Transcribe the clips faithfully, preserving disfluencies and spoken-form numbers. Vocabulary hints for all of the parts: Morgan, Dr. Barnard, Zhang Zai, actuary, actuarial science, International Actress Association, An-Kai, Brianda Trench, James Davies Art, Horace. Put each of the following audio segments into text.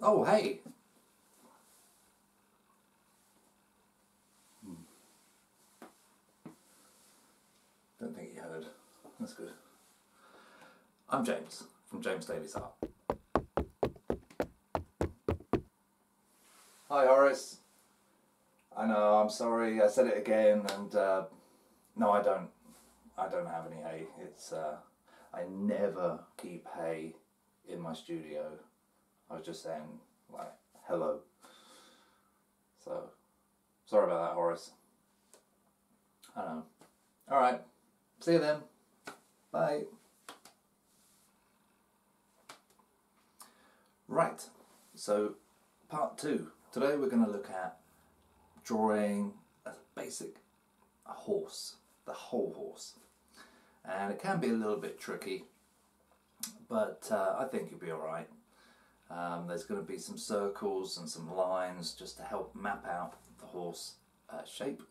Oh, hey. Hmm. Don't think he heard. That's good. I'm James from James Davies Art. Hi Horace. I know, I'm sorry, I said it again, and uh, no, I don't. I don't have any hay. It's uh, I never keep hay in my studio. I was just saying, like, hello. So, sorry about that, Horace. I know. All right. See you then. Bye. Right. So, part two. Today we're going to look at drawing a basic horse, the whole horse. And it can be a little bit tricky, but uh, I think you'll be alright. Um, there's going to be some circles and some lines just to help map out the horse uh, shape.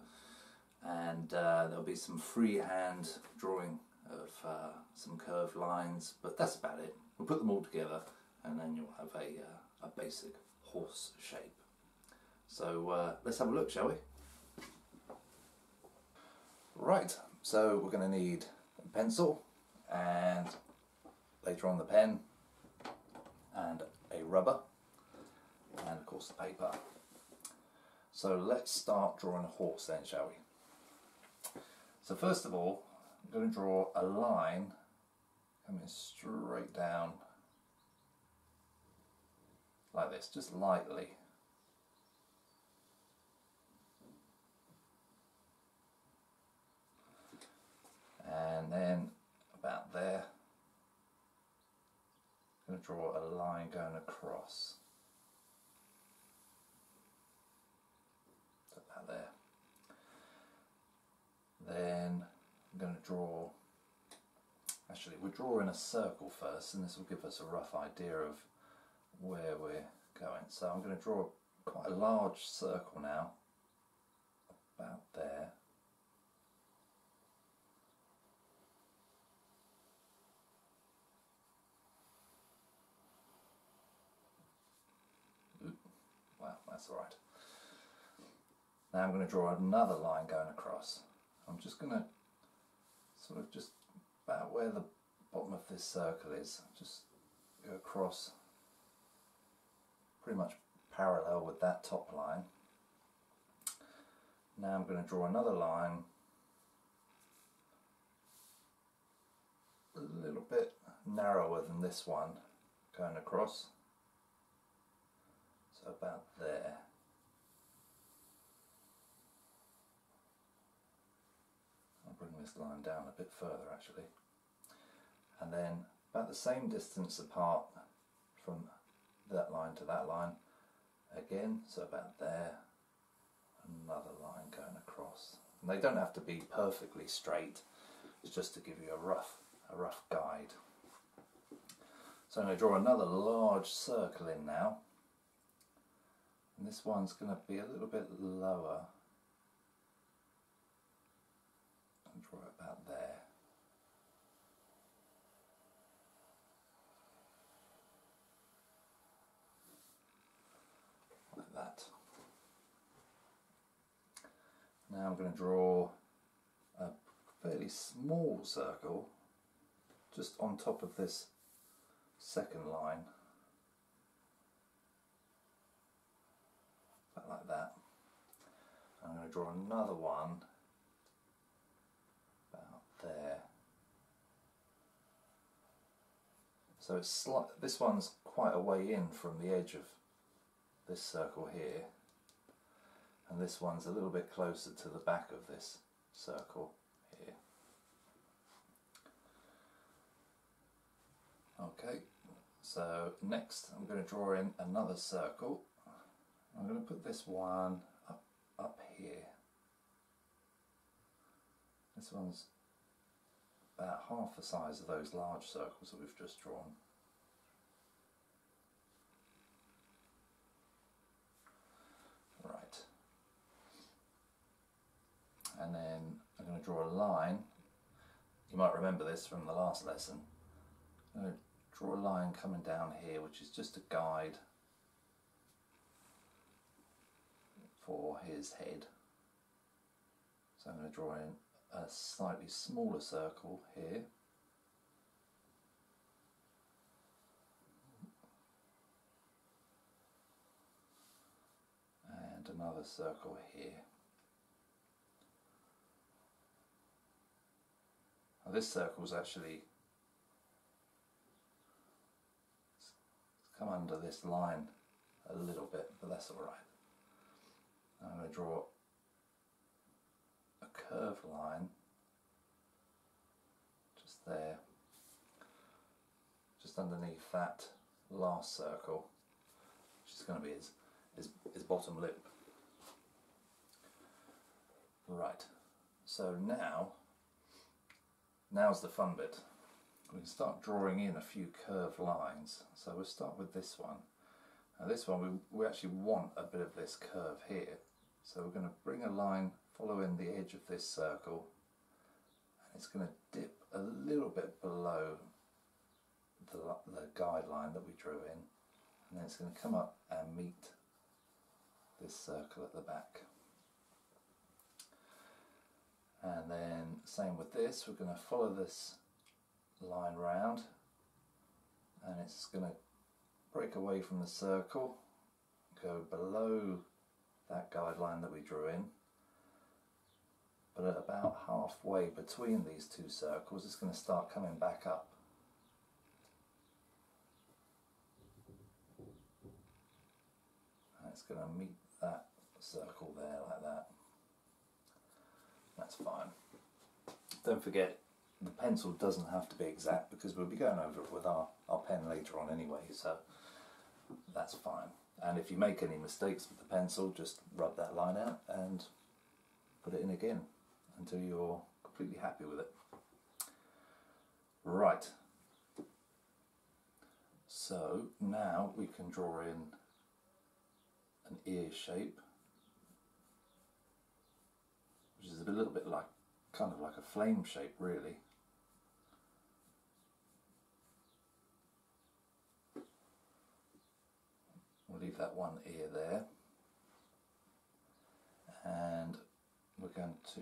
And uh, there'll be some freehand drawing of uh, some curved lines, but that's about it. We'll put them all together and then you'll have a, uh, a basic horse shape. So uh, let's have a look, shall we? Right, so we're going to need a pencil and later on the pen and a rubber and of course the paper. So let's start drawing a horse then, shall we? So first of all, I'm going to draw a line coming straight down like this, just lightly. And then about there, I'm going to draw a line going across. About there. Then I'm going to draw, actually we'll draw in a circle first, and this will give us a rough idea of where we're going. So I'm going to draw quite a large circle now, about there. That's all right. Now I'm going to draw another line going across. I'm just going to sort of just about where the bottom of this circle is, just go across pretty much parallel with that top line. Now I'm going to draw another line a little bit narrower than this one going across. About there. I'll bring this line down a bit further actually. And then about the same distance apart from that line to that line again, so about there, another line going across. And they don't have to be perfectly straight, it's just to give you a rough, a rough guide. So I'm going to draw another large circle in now. And this one's going to be a little bit lower. I'll draw it about there. Like that. Now I'm going to draw a fairly small circle just on top of this second line. Like that. I'm going to draw another one about there. So it's this one's quite a way in from the edge of this circle here, and this one's a little bit closer to the back of this circle here. Okay, so next I'm going to draw in another circle. I'm going to put this one up, up here. This one's about half the size of those large circles that we've just drawn. Right. And then I'm going to draw a line. You might remember this from the last lesson. I'm going to draw a line coming down here, which is just a guide for his head. So I'm going to draw in a slightly smaller circle here. And another circle here. Now this circle is actually come under this line a little bit, but that's alright. I'm going to draw a curved line just there, just underneath that last circle, which is going to be his, his, his bottom lip. Right, so now, now's the fun bit. We can start drawing in a few curved lines. So we'll start with this one. Now this one, we, we actually want a bit of this curve here. So we're going to bring a line following the edge of this circle, and it's going to dip a little bit below the, the guideline that we drew in, and then it's going to come up and meet this circle at the back. And then same with this, we're going to follow this line round, and it's going to break away from the circle, go below that guideline that we drew in, but at about halfway between these two circles it's going to start coming back up. And it's going to meet that circle there like that. That's fine. Don't forget, the pencil doesn't have to be exact because we'll be going over it with our, our pen later on anyway, so that's fine. And if you make any mistakes with the pencil, just rub that line out and put it in again until you're completely happy with it. Right, so now we can draw in an ear shape, which is a little bit like, kind of like a flame shape really. We'll leave that one ear there, and we're going to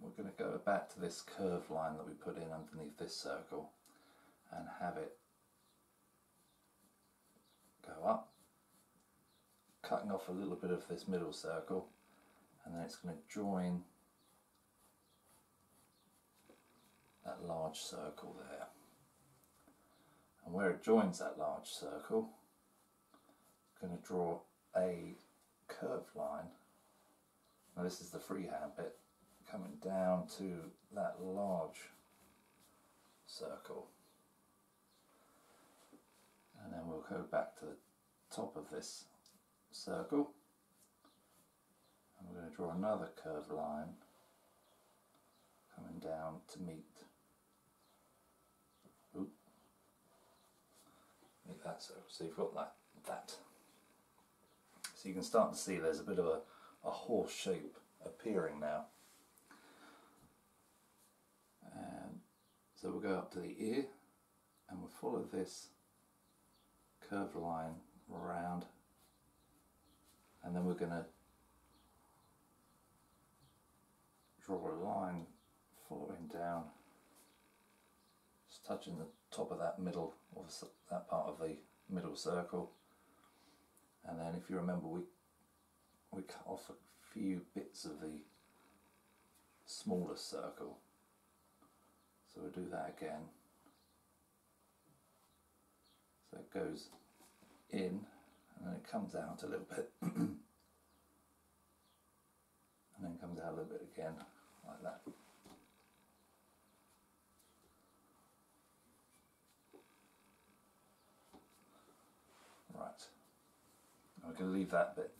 we're going to go back to this curved line that we put in underneath this circle and have it go up, cutting off a little bit of this middle circle, and then it's going to join that large circle there. And where it joins that large circle, I'm going to draw a curved line. Now this is the freehand bit, coming down to that large circle. And then we'll go back to the top of this circle. And we're going to draw another curved line coming down to meet, ooh, meet that circle. So you've got that, that. So you can start to see there's a bit of a, a horse shape appearing now. And so we'll go up to the ear and we'll follow this curved line around, and then we're going to draw a line following down, just touching the top of that middle, or that part of the middle circle. And then, if you remember, we we cut off a few bits of the smaller circle, so we'll do that again. So it goes in, and then it comes out a little bit. And then comes out a little bit again, like that. Right, I'm going to leave that bit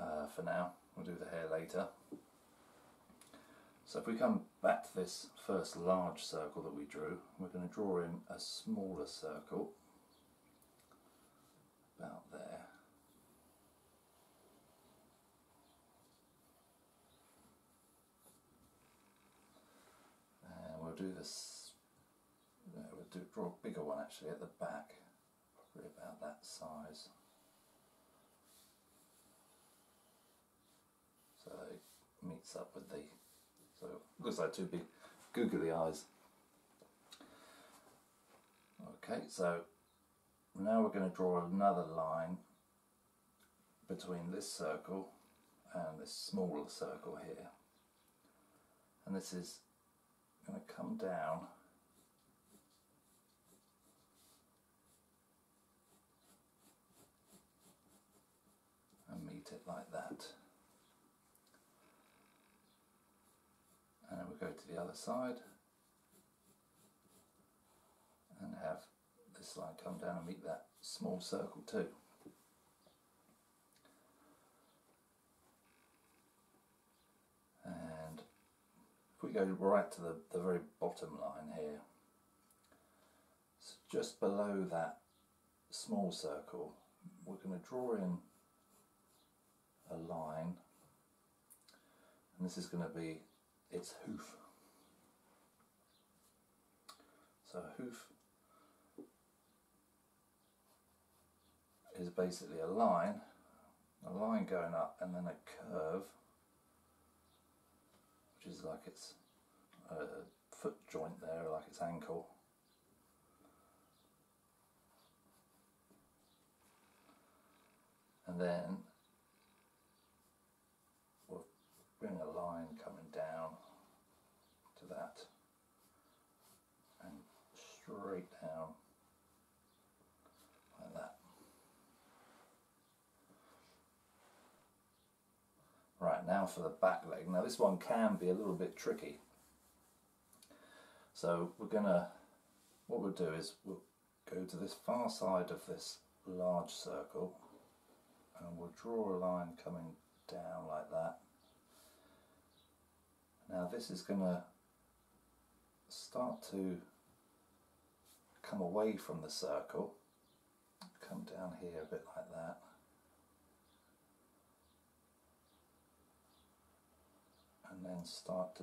uh, for now. We'll do the hair later. So if we come back to this first large circle that we drew, we're going to draw in a smaller circle, about there. And we'll do this, no, we'll do, draw a bigger one actually at the back, probably about that size. meets up with the, so it looks like two big googly eyes. Okay, so now we're going to draw another line between this circle and this smaller circle here, and this is going to come down and meet it like that, and then we'll go to the other side and have this line come down and meet that small circle too. And if we go right to the, the very bottom line here, so just below that small circle, we're going to draw in a line, and this is going to be its hoof. So a hoof is basically a line, a line going up, and then a curve, which is like its uh, foot joint there, like its ankle. And then we'll bring a line coming down to that, and straight down like that. Right, now for the back leg. Now this one can be a little bit tricky. So we're gonna, what we'll do is we'll go to this far side of this large circle, and we'll draw a line coming down like that. Now this is gonna start to come away from the circle, come down here a bit like that. And then start to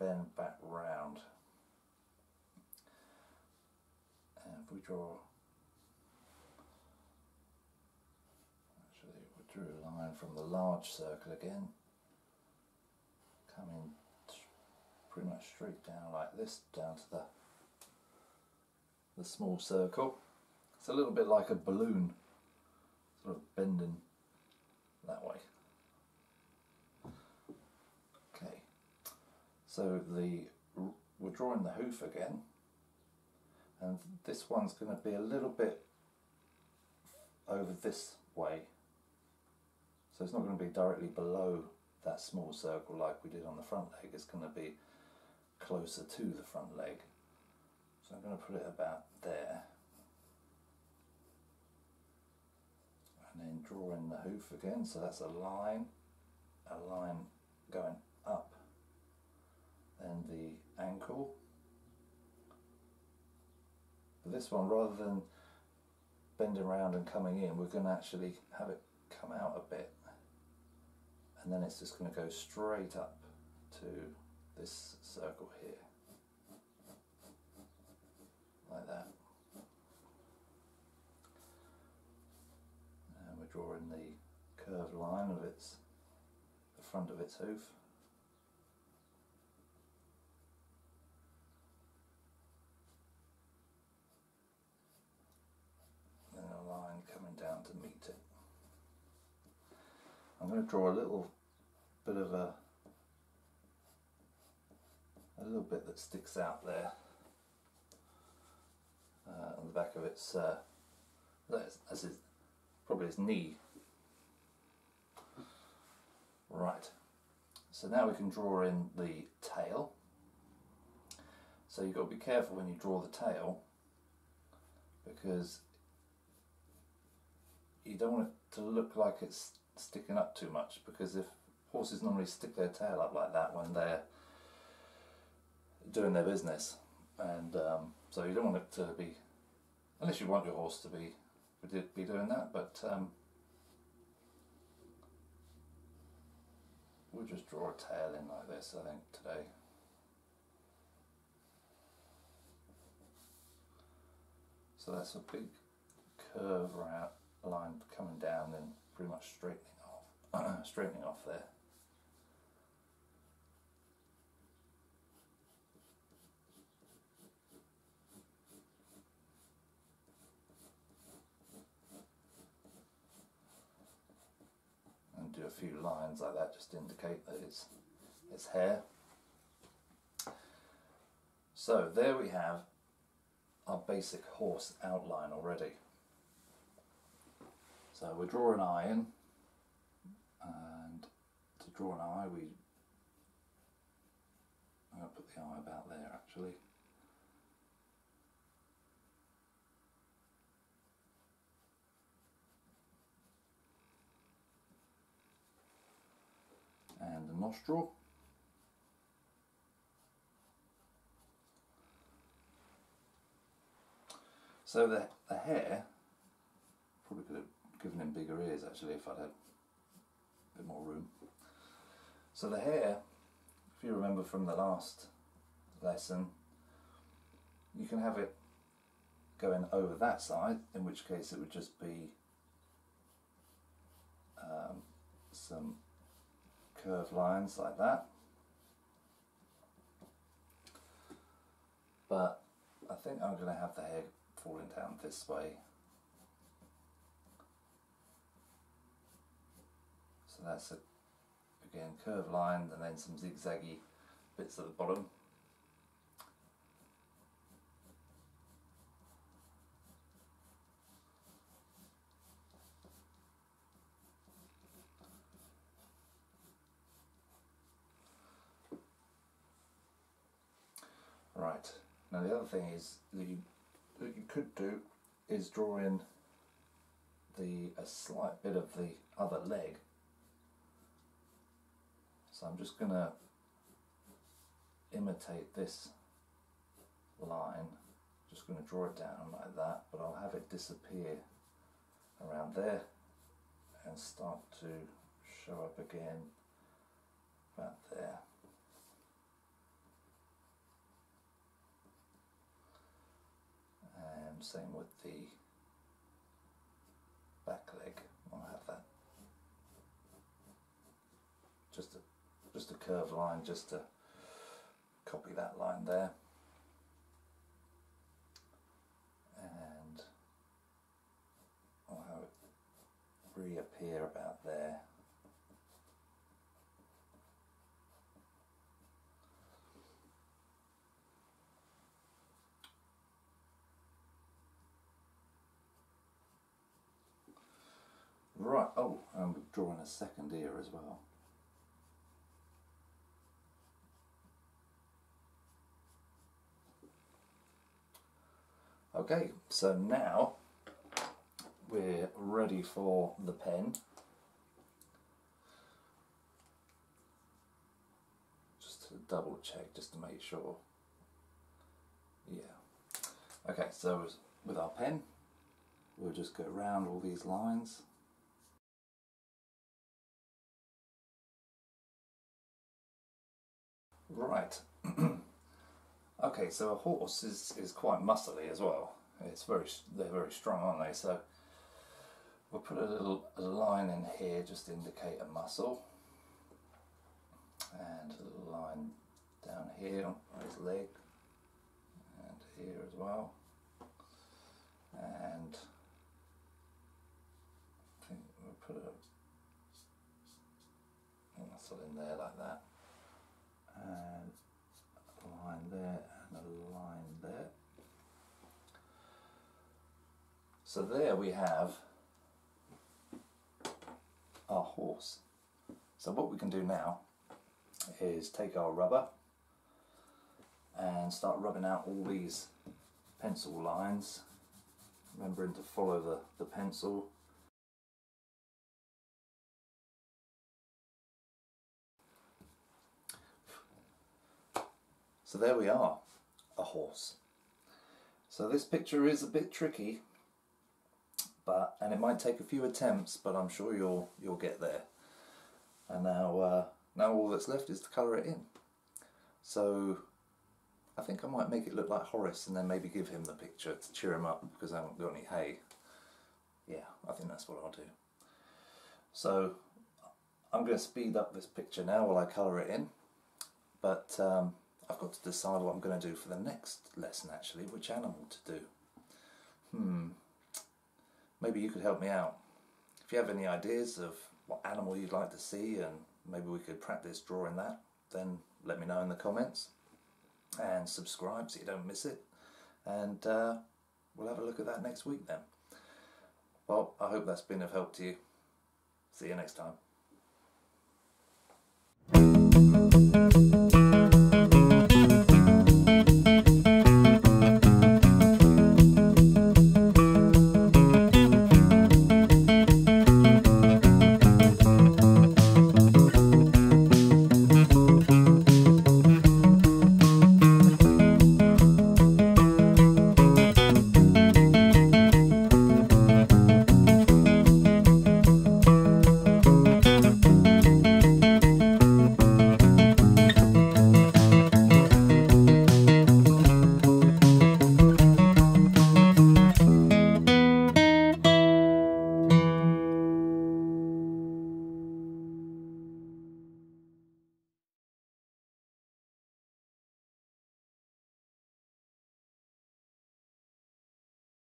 bend back round. And if we draw, actually we drew a line from the large circle again, coming pretty much straight down like this, down to the, the small circle. It's a little bit like a balloon, sort of bending that way. So the, we're drawing the hoof again, and this one's going to be a little bit over this way, so it's not going to be directly below that small circle like we did on the front leg. It's going to be closer to the front leg, so I'm going to put it about there, and then draw in the hoof again. So that's a line, a line going up, and the ankle. But this one, rather than bending around and coming in, we're going to actually have it come out a bit, and then it's just going to go straight up to this circle here like that. And we're drawing the curved line of its, the front of its hoof. I'm going to draw a little bit of a, a little bit that sticks out there uh, on the back of its, uh, that's, that's its, probably its knee. Right, so now we can draw in the tail. So you've got to be careful when you draw the tail, because you don't want it to look like it's sticking up too much, because if horses normally stick their tail up like that when they're doing their business, and um, so you don't want it to be, unless you want your horse to be be doing that, but um, we'll just draw a tail in like this, I think, today. So that's a big curve route line coming down and pretty much straightening off, straightening off there. few lines like that just to indicate that it's, it's hair. So there we have our basic horse outline already. So we draw an eye in, and to draw an eye we I'm going to put the eye about there actually. And the nostril. So the, the hair, probably could have given him bigger ears actually if I'd had a bit more room. So the hair, if you remember from the last lesson, you can have it going over that side, in which case it would just be um, some curved lines like that. But I think I'm going to have the hair falling down this way. So that's a again curved line and then some zigzaggy bits at the bottom. Right, now the other thing is that you, that you could do is draw in the a slight bit of the other leg. So I'm just going to imitate this line, just going to draw it down like that, but I'll have it disappear around there and start to show up again about there. And same with the back leg, I'll have that just a Just a curved line, just to copy that line there. And I'll have it reappear about there. Right, oh, I'm drawing a second ear as well. Okay, so now we're ready for the pen. Just to double check, just to make sure. Yeah. Okay, so with our pen, we'll just go around all these lines. Right. Okay, so a horse is, is quite muscly as well. It's very they're very strong, aren't they? So we'll put a little a line in here just to indicate a muscle, and a little line down here on his leg, and here as well. And I think we'll put a muscle in there like that, and a line there. A line there. So there we have our horse. So what we can do now is take our rubber and start rubbing out all these pencil lines, remembering to follow the, the pencil. So there we are, a horse. So this picture is a bit tricky, but and it might take a few attempts, but I'm sure you'll you'll get there. And now uh, now all that's left is to colour it in. So I think I might make it look like Horace and then maybe give him the picture to cheer him up because I haven't got any hay. Yeah, I think that's what I'll do. So I'm going to speed up this picture now while I colour it in, but um, I've got to decide what I'm going to do for the next lesson actually, which animal to do. Hmm, maybe you could help me out. If you have any ideas of what animal you'd like to see, and maybe we could practice drawing that, then let me know in the comments. And subscribe so you don't miss it, and uh, we'll have a look at that next week then. Well, I hope that's been of help to you. See you next time.